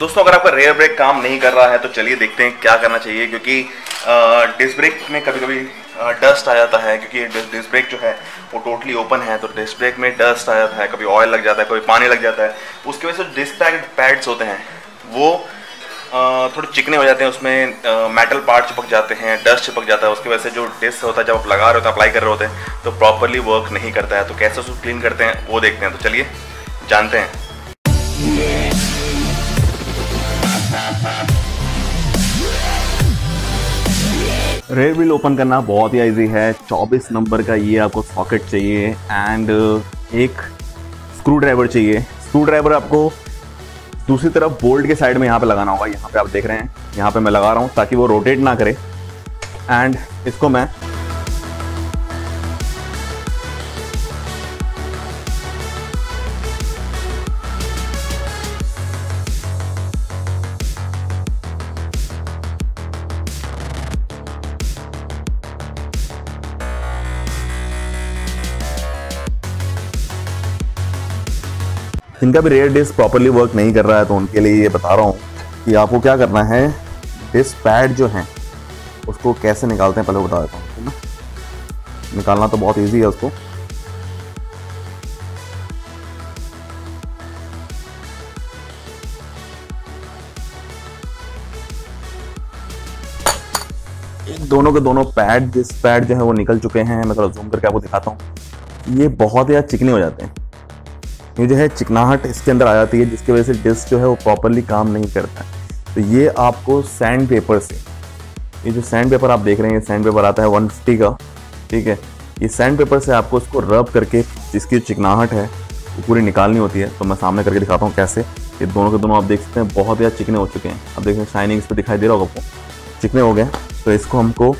दोस्तों अगर आपका रेयर ब्रेक काम नहीं कर रहा है तो चलिए देखते हैं क्या करना चाहिए, क्योंकि डिस्क ब्रेक में कभी कभी डस्ट आ जाता है, क्योंकि डिस्क ब्रेक जो है वो टोटली ओपन है, तो डिस्क ब्रेक में डस्ट आ जाता है, कभी ऑयल लग जाता है, कभी पानी लग जाता है। उसकी वजह से डिस्क पैड्स होते हैं वो थोड़े चिकने हो जाते हैं, उसमें मेटल पार्ट चिपक जाते हैं, डस्ट चिपक जाता है, उसकी वजह से जो डिस्क होता है जब आप लगा रहे होते हैं, अप्लाई कर रहे होते हैं तो प्रॉपरली वर्क नहीं करता है। तो कैसे उसको क्लीन करते हैं वो देखते हैं, तो चलिए जानते हैं। रेयर व्हील ओपन करना बहुत ही ईजी है। 24 नंबर का ये आपको सॉकेट चाहिए एंड एक स्क्रू ड्राइवर चाहिए। स्क्रू ड्राइवर आपको दूसरी तरफ बोल्ट के साइड में यहाँ पे लगाना होगा। यहाँ पे आप देख रहे हैं, यहाँ पे मैं लगा रहा हूँ ताकि वो रोटेट ना करे। एंड इसको मैं जिनका भी रेयर डिस्क प्रॉपरली वर्क नहीं कर रहा है तो उनके लिए ये बता रहा हूँ कि आपको क्या करना है। डिस्क पैड जो है उसको कैसे निकालते हैं पहले बता देता हूँ, है ना। निकालना तो बहुत इजी है उसको। दोनों के दोनों पैड, डिस्क पैड जो है वो निकल चुके हैं। मैं थोड़ा जूम करके आपको दिखाता हूँ। ये बहुत ही चिकने हो जाते हैं, ये जो है चिकनाहट इसके अंदर आ जाती है, जिसकी वजह से डिस्क जो है वो प्रॉपरली काम नहीं करता है। तो ये आपको सैंड पेपर से, ये जो सैंड पेपर आप देख रहे हैं, ये सैंड पेपर आता है 150 का, ठीक है। ये सैंड पेपर से आपको इसको रब करके जिसकी चिकनाहट है वो पूरी निकालनी होती है। तो मैं सामने करके दिखाता हूँ कैसे। ये दोनों के दोनों आप देख सकते हैं बहुत ज़्यादा चिकने हो चुके हैं। आप देख सकते हैं शाइनिंग इस पर दिखाई दे रहा होगा आपको, चिकने हो गए। तो इसको हमको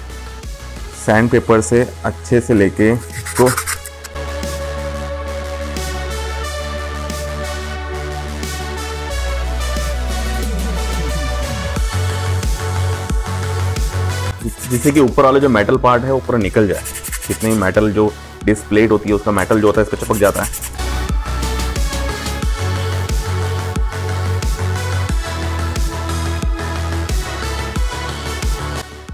सैंड पेपर से अच्छे से लेके इसको जिससे कि ऊपर वाला जो मेटल पार्ट है ऊपर निकल जाए। कितने ही मेटल जो डिस्क प्लेट होती है उसका मेटल जो होता है इस पर चिपक जाता है।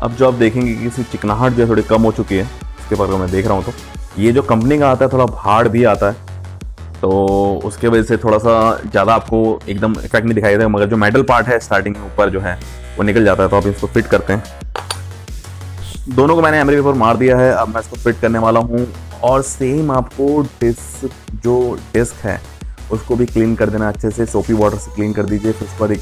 अब जो आप देखेंगे किसी चिकनाहट जो है थोड़ी कम हो चुकी है, इसके बारे में मैं देख रहा हूँ। तो ये जो कंपनी का आता है थोड़ा हार्ड भी आता है, तो उसके वजह से थोड़ा सा ज़्यादा आपको एकदम इफेक्ट नहीं दिखाई देगा, मगर जो मेटल पार्ट है स्टार्टिंग में ऊपर जो है वो निकल जाता है। तो आप इसको फिट करते हैं। दोनों को मैंने एमरी पेपर मार दिया है, अब मैं इसको फिट करने वाला हूँ। और सेम आपको डिस्क जो डिस्क है उसको भी क्लीन कर देना अच्छे से, सोपी वाटर से क्लीन कर दीजिए। फिर उस पर एक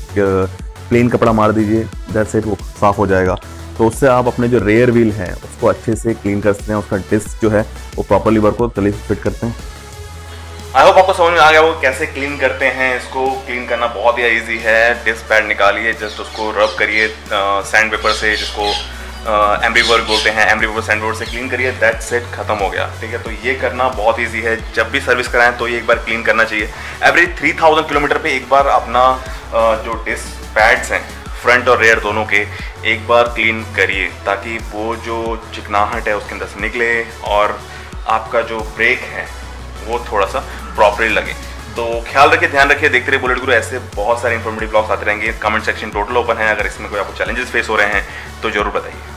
प्लेन कपड़ा मार दीजिए, इधर से वो साफ़ हो जाएगा। तो उससे आप अपने जो रेयर व्हील है उसको अच्छे से क्लीन कर सकते हैं, उसका डिस्क जो है वो प्रॉपरली वर्क हो। चलिए फिट करते हैं। आई होप आपको समझ में आ गया वो कैसे क्लीन करते हैं। इसको क्लीन करना बहुत ही ईजी है। डिस्क पैड निकालिए, जस्ट उसको रब करिए सैंड पेपर से, जिसको एमरी वर्क बोलते हैं, एमरी वर्क सैंड पेपर से क्लीन करिए। दैट सेट खत्म हो गया, ठीक है। तो ये करना बहुत ईजी है। जब भी सर्विस कराएं तो ये एक बार क्लीन करना चाहिए। एवरेज 3000 किलोमीटर पे एक बार अपना जो डिस्क पैड्स हैं फ्रंट और रेयर दोनों के एक बार क्लीन करिए, ताकि वो जो चिकनाहट है उसके अंदर से निकले और आपका जो ब्रेक है वो थोड़ा सा प्रॉपरली लगे। तो ख्याल रखिए, ध्यान रखिए, देखते रहिए बुलेट गुरु। ऐसे बहुत सारे इन्फॉर्मेटिव ब्लॉग्स आते रहेंगे। कमेंट सेक्शन टोटल ओपन है। अगर इसमें कोई आपको चैलेंजेस फेस हो रहे हैं तो जरूर बताइए।